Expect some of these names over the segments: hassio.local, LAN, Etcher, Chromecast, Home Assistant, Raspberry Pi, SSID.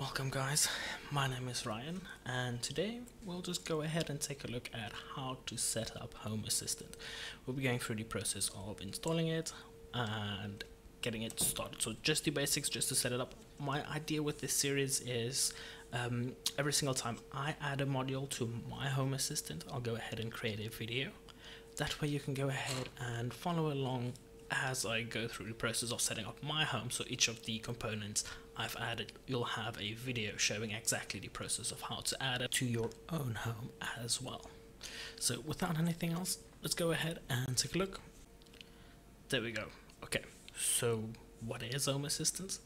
Welcome guys, my name is Ryan and today we'll just go ahead and take a look at how to set up Home Assistant. We'll be going through the process of installing it and getting it started. So just the basics, just to set it up. My idea with this series is every single time I add a module to my Home Assistant, I'll go ahead and create a video. That way you can go ahead and follow along as I go through the process of setting up my home. So each of the components I've added, you'll have a video showing exactly the process of how to add it to your own home as well. So without anything else, let's go ahead and take a look. There we go. Okay, so what is Home Assistant?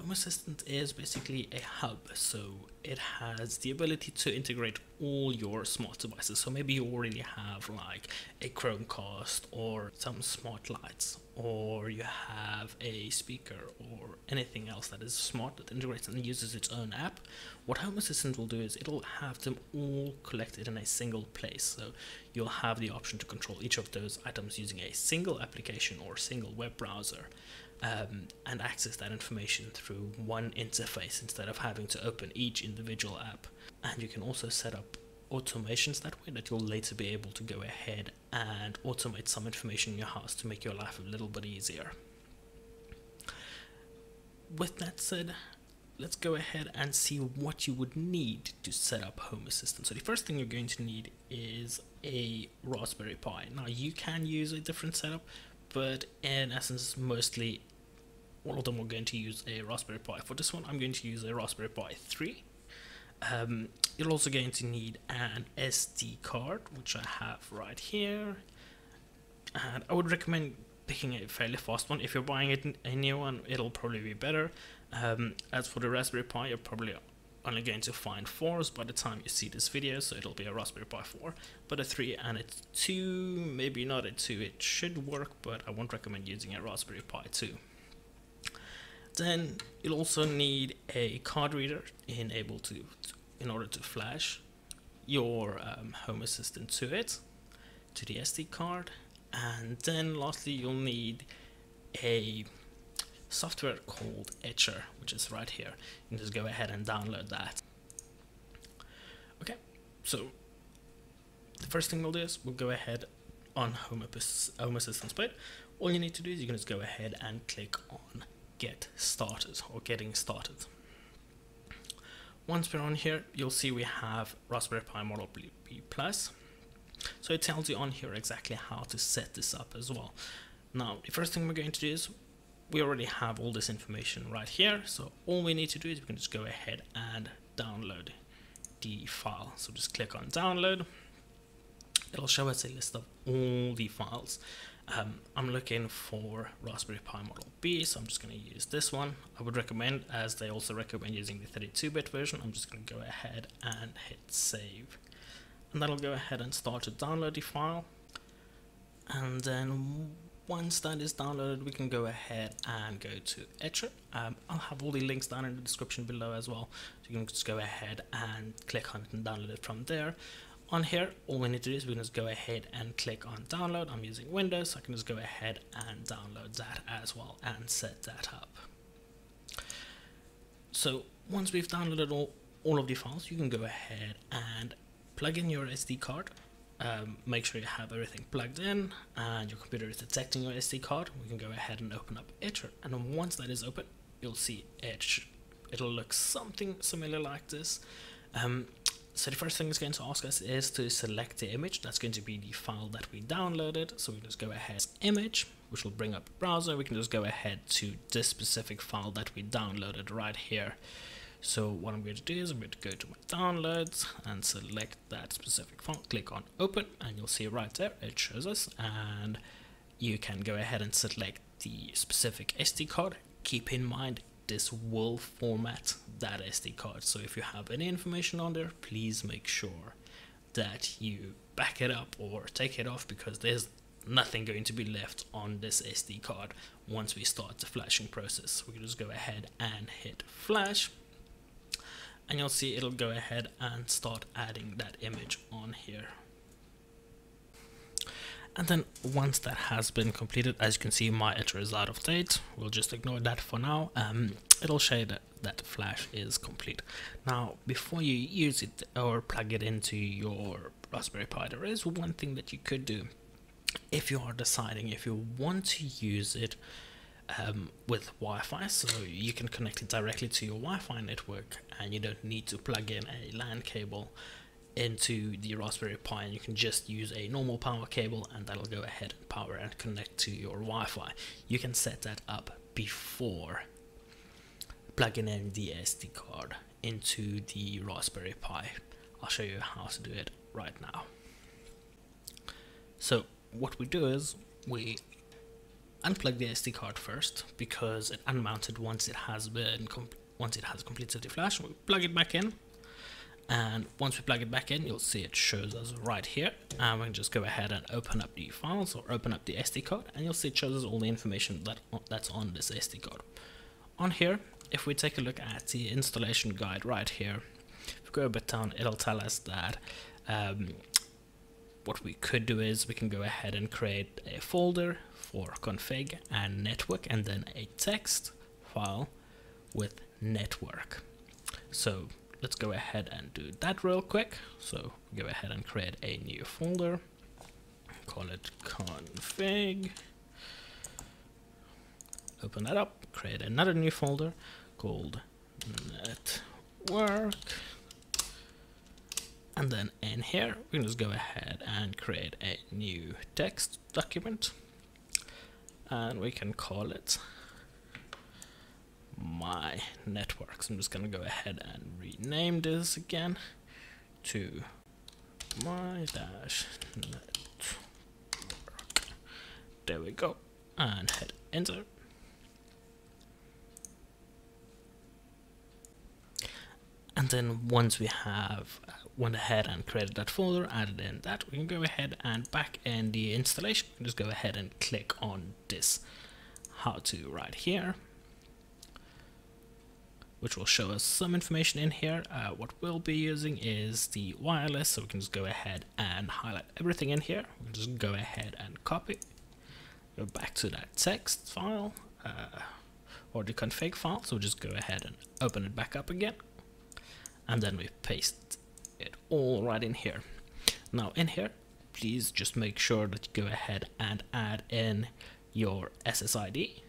Home Assistant is basically a hub, so it has the ability to integrate all your smart devices. So maybe you already have like a Chromecast or some smart lights, or you have a speaker or anything else that is smart that integrates and uses its own app. What Home Assistant will do is it'll have them all collected in a single place. So you'll have the option to control each of those items using a single application or single web browser. And access that information through one interface instead of having to open each individual app. And you can also set up automations that way, that you'll later be able to go ahead and automate some information in your house to make your life a little bit easier. With that said, let's go ahead and see what you would need to set up Home Assistant. So the first thing you're going to need is a Raspberry Pi. Now you can use a different setup, but in essence, mostly all of them are going to use a Raspberry Pi. For this one, I'm going to use a Raspberry Pi 3. You're also going to need an SD card, which I have right here. And I would recommend picking a fairly fast one. If you're buying a new one, it'll probably be better. As for the Raspberry Pi, you're probably only going to find 4s by the time you see this video, so it'll be a Raspberry Pi 4, but a 3 and a 2, maybe not a 2, it should work, but I won't recommend using a Raspberry Pi 2. Then you'll also need a card reader in order to flash your Home Assistant to the SD card, and then lastly you'll need a software called Etcher, which is right here. You can just go ahead and download that. Okay, so the first thing we'll do is we'll go ahead on Home Assistant's page. All you need to do is you can just go ahead and click on Get Started or Getting Started. Once we're on here, you'll see we have Raspberry Pi Model B+. So it tells you on here exactly how to set this up as well. Now, the first thing we're going to do is we already have all this information right here, so all we need to do is we can just go ahead and download the file. So just click on download. It'll show us a list of all the files. I'm looking for Raspberry Pi Model B, so I'm just going to use this one. I would recommend, as they also recommend, using the 32-bit version. I'm just going to go ahead and hit save, and that'll go ahead and start to download the file. And then once that is downloaded, we can go ahead and go to Etcher. I'll have all the links down in the description below as well, so you can just go ahead and click on it and download it from there. On here, all we need to do is we can just go ahead and click on download. I'm using Windows, so I can just go ahead and download that as well and set that up. So once we've downloaded all of the files, you can go ahead and plug in your SD card. Make sure you have everything plugged in and your computer is detecting your SD card. We can go ahead and open up Etcher, and then once that is open, you'll see Etcher. It'll look something similar like this. So the first thing it's going to ask us is to select the image. That's going to be the file that we downloaded. So we just go ahead image, which will bring up the browser. We can just go ahead to this specific file that we downloaded right here. So what I'm going to do is I'm going to go to my downloads and select that specific file, click on open, and you'll see right there it shows us, and you can go ahead and select the specific SD card. Keep in mind, this will format that SD card, so if you have any information on there, please make sure that you back it up or take it off, because there's nothing going to be left on this SD card once we start the flashing process. We can just go ahead and hit flash, and you'll see it'll go ahead and start adding that image on here. And then once that has been completed, as you can see, my Etcher is out of date. We'll just ignore that for now. It'll show that that flash is complete. Now, before you use it or plug it into your Raspberry Pi, there is one thing that you could do if you are deciding if you want to use it with Wi-Fi, so you can connect it directly to your Wi-Fi network and you don't need to plug in a LAN cable into the Raspberry Pi, and you can just use a normal power cable and that'll go ahead and power and connect to your Wi-Fi. You can set that up before plugging in the SD card into the Raspberry Pi. I'll show you how to do it right now. So what we do is we unplug the SD card first, because it unmounted once it has completed the flash. We plug it back in, and once we plug it back in, you'll see it shows us right here, and we can just go ahead and open up the files or open up the SD card, and you'll see it shows us all the information that's on this SD card. On here, if we take a look at the installation guide right here, if we go a bit down, it'll tell us that what we could do is we can go ahead and create a folder for config and network, and then a text file with network. So let's go ahead and do that real quick. So go ahead and create a new folder, call it config, open that up, create another new folder called network. And then in here, we can just go ahead and create a new text document, and we can call it my network. So I'm just going to go ahead and rename this again to my-network. There we go, and hit enter. And then once we have went ahead and created that folder, added in that, we can go ahead and back in the installation, just go ahead and click on this how to right here, which will show us some information in here. What we'll be using is the wireless, so we can just go ahead and highlight everything in here. We'll just go ahead and copy, go back to that text file or the config file, so we'll just go ahead and open it back up again, and then we paste it all right in here. Now in here, please just make sure that you go ahead and add in your SSID.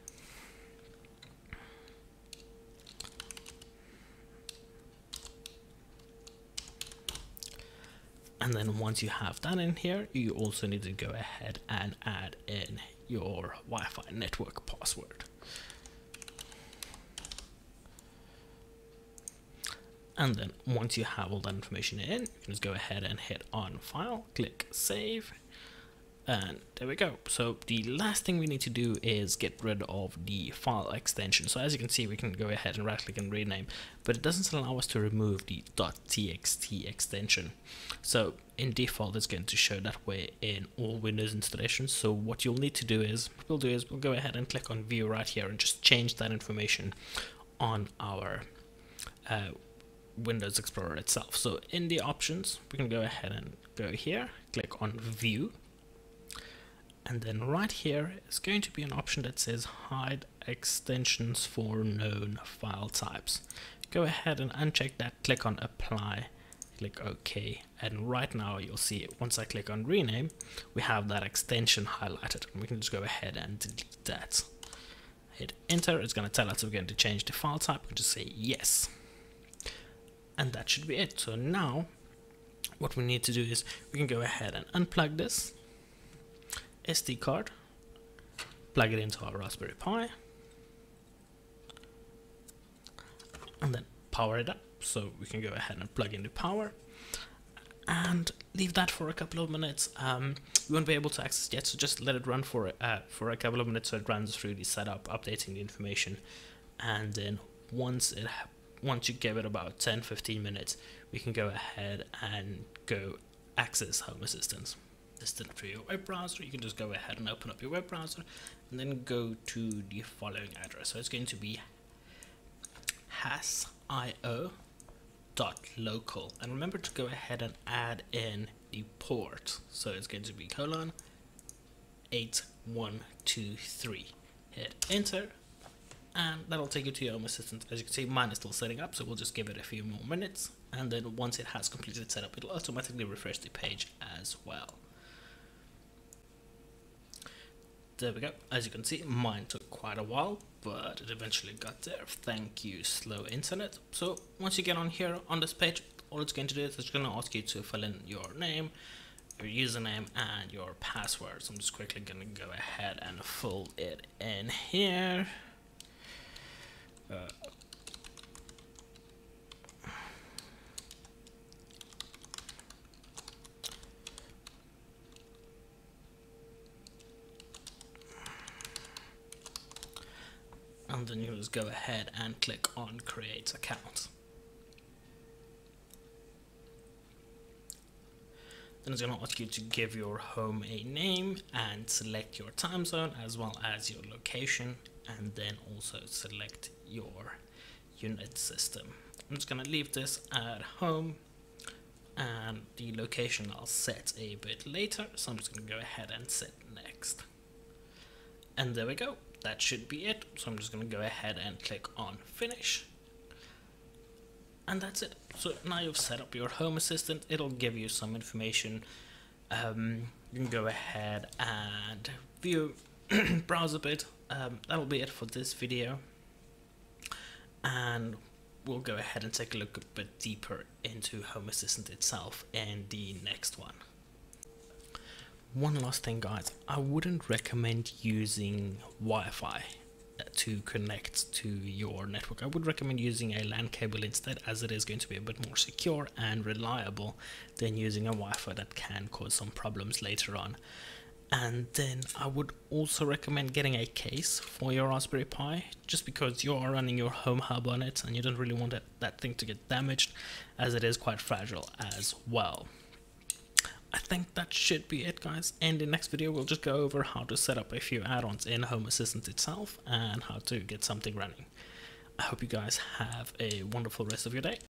And then once you have that in here, you also need to go ahead and add in your Wi-Fi network password. And then once you have all that information in, you can just go ahead and hit on file, click save, and there we go. So the last thing we need to do is get rid of the file extension. So as you can see, we can go ahead and right click and rename, but it doesn't allow us to remove the .txt extension. So in default, it's going to show that way in all Windows installations. So what you'll need to do is, what we'll do is we'll go ahead and click on view right here and just change that information on our Windows Explorer itself. So in the options, we can go ahead and go here, click on view, and then right here is going to be an option that says hide extensions for known file types. Go ahead and uncheck that, click on apply, click OK, and right now you'll see once I click on rename, we have that extension highlighted, and we can just go ahead and delete that. Hit enter. It's going to tell us we're going to change the file type. We can just say yes. And that should be it. So now what we need to do is we can go ahead and unplug this SD card, plug it into our Raspberry Pi, and then power it up. So we can go ahead and plug in the power and leave that for a couple of minutes. You won't be able to access it yet, so just let it run for a couple of minutes, so it runs through the setup, updating the information, and then once you give it about 10-15 minutes, we can go ahead and go access Home Assistant. Through your web browser, you can just go ahead and open up your web browser and then go to the following address. So it's going to be hassio.local, and remember to go ahead and add in the port. So it's going to be colon 8123. Hit enter. and that'll take you to your Home Assistant. As you can see, mine is still setting up, so we'll just give it a few more minutes, and then once it has completed setup, it'll automatically refresh the page as well. There we go. As you can see, mine took quite a while, but it eventually got there. Thank you, slow internet. So once you get on here on this page, all it's going to do is it's going to ask you to fill in your name, your username, and your password. So I'm just quickly going to go ahead and fill it in here. And then you just go ahead and click on create account. Then it's going to ask you to give your home a name and select your time zone as well as your location, and then also select your unit system. I'm just going to leave this at home, and the location I'll set a bit later, so I'm just going to go ahead and set next. And there we go. That should be it. So I'm just going to go ahead and click on finish. And that's it. So now you've set up your Home Assistant. It'll give you some information. You can go ahead and view, browse a bit. That'll be it for this video. And we'll go ahead and take a look a bit deeper into Home Assistant itself in the next one. One last thing, guys, I wouldn't recommend using Wi-Fi to connect to your network. I would recommend using a LAN cable instead, as it is going to be a bit more secure and reliable than using a Wi-Fi that can cause some problems later on. And then I would also recommend getting a case for your Raspberry Pi, just because you are running your home hub on it and you don't really want that thing to get damaged, as it is quite fragile as well. I think that should be it, guys. In the next video, we'll just go over how to set up a few add-ons in Home Assistant itself and how to get something running. I hope you guys have a wonderful rest of your day.